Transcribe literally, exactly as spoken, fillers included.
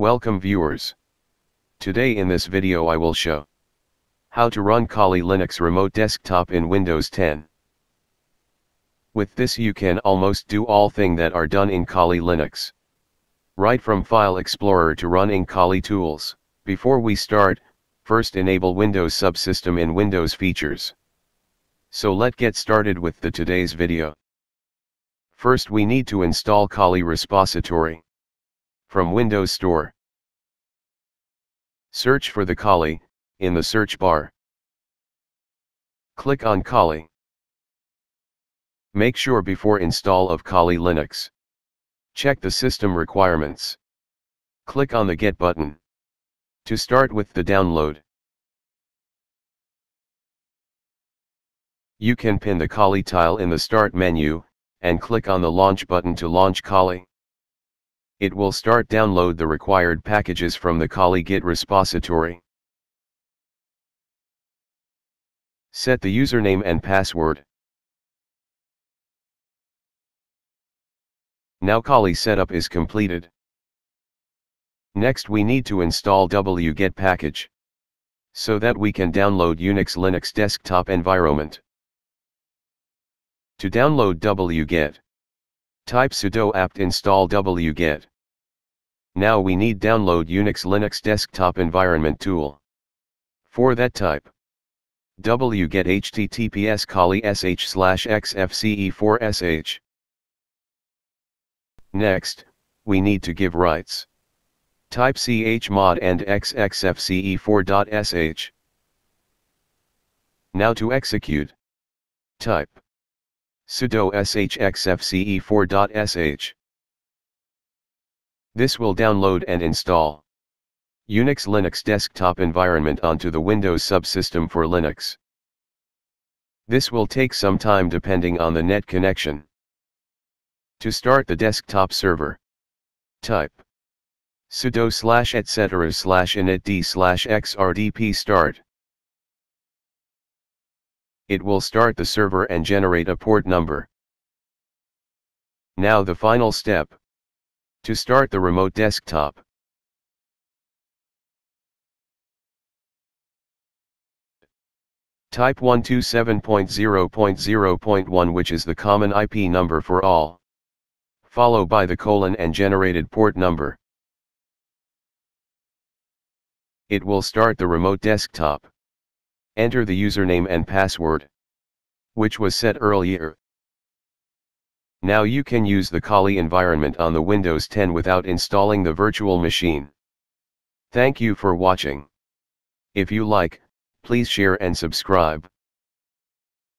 Welcome viewers. Today in this video I will show how to run Kali Linux remote desktop in Windows ten. With this you can almost do all thing that are done in Kali Linux. Right from File Explorer to running Kali tools. Before we start, first enable Windows subsystem in Windows features. So let's get started with the today's video. First we need to install Kali repository. From Windows Store. Search for the Kali, in the search bar. Click on Kali. Make sure before install of Kali Linux. Check the system requirements. Click on the Get button. To start with the download. You can pin the Kali tile in the Start menu, and click on the Launch button to launch Kali. It will start download the required packages from the Kali Git repository. Set the username and password. Now Kali setup is completed. Next we need to install wget package, so that we can download Unix Linux desktop environment. To download wget, type sudo apt install wget. Now we need download Unix Linux desktop environment tool. For that type wget https kali sh slash xfce4 sh. Next, we need to give rights. Type chmod and x xfce4.sh. Now to execute, type sudo sh xfce4.sh. This will download and install Unix Linux desktop environment onto the Windows subsystem for Linux. This will take some time depending on the net connection. To start the desktop server, type sudo slash etc slash init d slash xrdp start. It will start the server and generate a port number. Now the final step. To start the remote desktop. Type one two seven dot zero dot zero dot one, which is the common I P number for all. Followed by the colon and generated port number. It will start the remote desktop. Enter the username and password, which was set earlier. Now you can use the Kali environment on the Windows ten without installing the virtual machine. Thank you for watching. If you like, please share and subscribe.